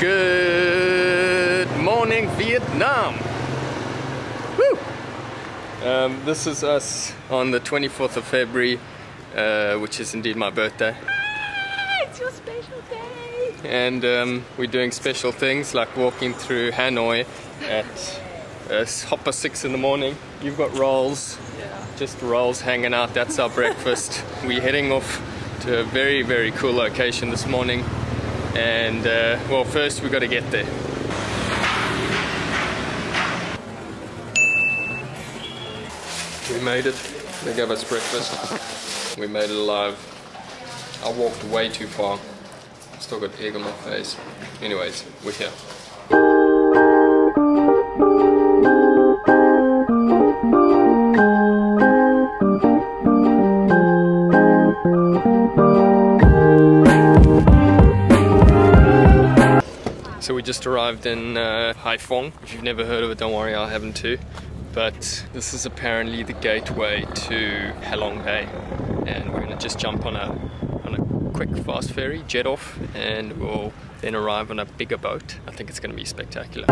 Good morning, Vietnam! Woo! This is us on the 24th of February, which is indeed my birthday. Ah, it's your special day! And we're doing special things like walking through Hanoi at hopper 6 in the morning. You've got rolls, yeah. Just rolls hanging out, that's our breakfast. We're heading off to a very, very cool location this morning. And well, first we've got to get there. We made it. They gave us breakfast. We made it alive. I walked way too far. Still got egg on my face. Anyways, we're here. So we just arrived in Haiphong. If you've never heard of it, don't worry, I haven't too. But this is apparently the gateway to Ha Long Bay, and we're gonna just jump on a quick fast ferry, jet off, and we'll then arrive on a bigger boat. I think it's gonna be spectacular.